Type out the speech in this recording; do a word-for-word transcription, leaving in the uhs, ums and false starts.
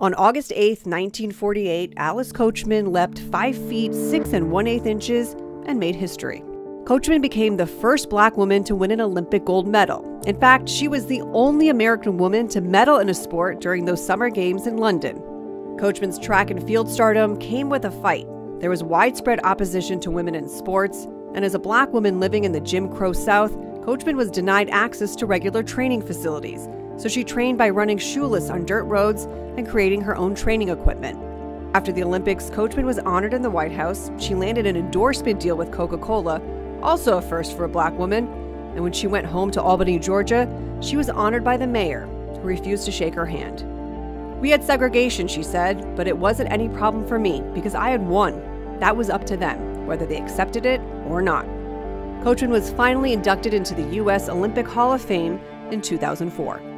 On August eighth, nineteen forty-eight, Alice Coachman leapt five feet six and one eighth inches and made history. Coachman became the first black woman to win an Olympic gold medal. In fact, she was the only American woman to medal in a sport during those summer games in London. Coachman's track and field stardom came with a fight. There was widespread opposition to women in sports, and as a black woman living in the Jim Crow South, Coachman was denied access to regular training facilities. So she trained by running shoeless on dirt roads and creating her own training equipment. After the Olympics, Coachman was honored in the White House. She landed an endorsement deal with Coca-Cola, also a first for a black woman. And when she went home to Albany, Georgia, she was honored by the mayor, who refused to shake her hand. "We had segregation," she said, "but it wasn't any problem for me because I had won. That was up to them, whether they accepted it or not." Coachman was finally inducted into the U S Olympic Hall of Fame in two thousand four.